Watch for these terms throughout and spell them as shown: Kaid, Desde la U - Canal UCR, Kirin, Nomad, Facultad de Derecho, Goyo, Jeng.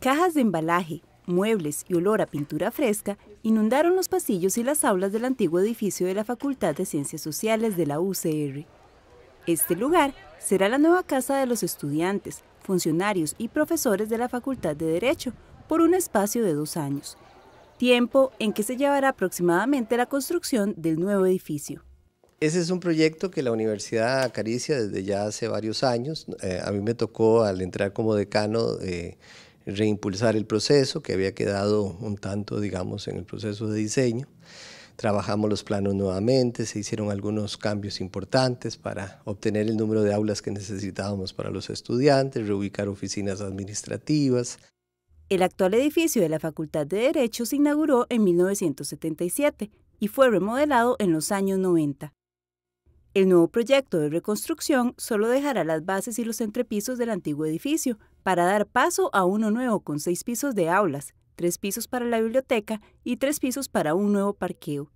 Cajas de embalaje, muebles y olor a pintura fresca inundaron los pasillos y las aulas del antiguo edificio de la Facultad de Ciencias Sociales de la UCR. Este lugar será la nueva casa de los estudiantes, funcionarios y profesores de la Facultad de Derecho por un espacio de 2 años, tiempo en que se llevará aproximadamente la construcción del nuevo edificio. Ese es un proyecto que la universidad acaricia desde ya hace varios años. A mí me tocó, al entrar como decano, reimpulsar el proceso que había quedado un tanto, digamos, en el proceso de diseño. Trabajamos los planos nuevamente, se hicieron algunos cambios importantes para obtener el número de aulas que necesitábamos para los estudiantes, reubicar oficinas administrativas. El actual edificio de la Facultad de Derecho se inauguró en 1977 y fue remodelado en los años 90. El nuevo proyecto de reconstrucción solo dejará las bases y los entrepisos del antiguo edificio para dar paso a uno nuevo con 6 pisos de aulas, 3 pisos para la biblioteca y 3 pisos para un nuevo parqueo.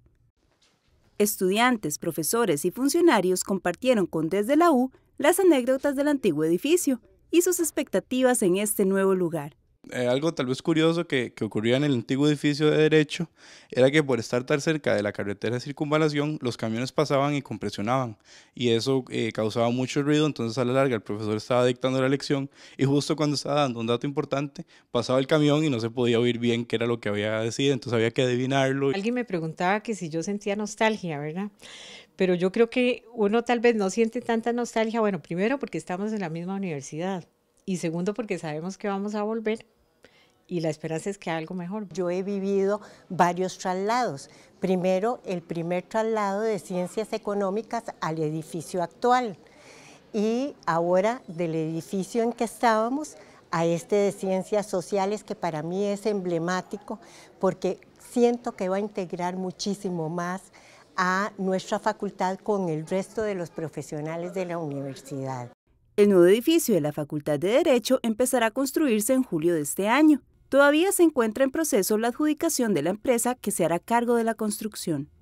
Estudiantes, profesores y funcionarios compartieron con Desde la U las anécdotas del antiguo edificio y sus expectativas en este nuevo lugar. Algo tal vez curioso que ocurría en el antiguo edificio de Derecho era que por estar tan cerca de la carretera de circunvalación, los camiones pasaban y compresionaban, y eso causaba mucho ruido. Entonces, a la larga, el profesor estaba dictando la lección y justo cuando estaba dando un dato importante pasaba el camión y no se podía oír bien qué era lo que había decidido, entonces había que adivinarlo. Alguien me preguntaba que si yo sentía nostalgia, ¿verdad? Pero yo creo que uno tal vez no siente tanta nostalgia, bueno, primero porque estamos en la misma universidad y segundo porque sabemos que vamos a volver. Y la esperanza es que haya algo mejor. Yo he vivido varios traslados. Primero, el primer traslado de Ciencias Económicas al edificio actual. Y ahora, del edificio en que estábamos, a este de Ciencias Sociales, que para mí es emblemático, porque siento que va a integrar muchísimo más a nuestra facultad con el resto de los profesionales de la universidad. El nuevo edificio de la Facultad de Derecho empezará a construirse en julio de este año. Todavía se encuentra en proceso la adjudicación de la empresa que se hará cargo de la construcción.